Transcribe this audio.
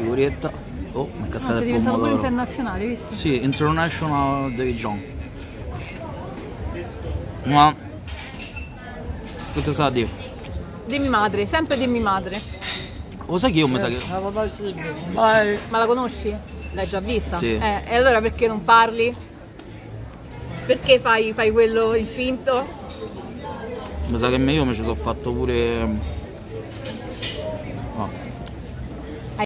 figuretta. Oh, mi è cascata il pomodoro. È diventato internazionale, visto? Sì, International David John. Ma tutto sa di dimmi madre, sempre dimmi madre. Lo sai che io mi sa che... Ma la conosci? L'hai già vista? Sì. E allora perché non parli? Perché fai quello il finto? Mi sa che io mi ci sono fatto pure... Oh.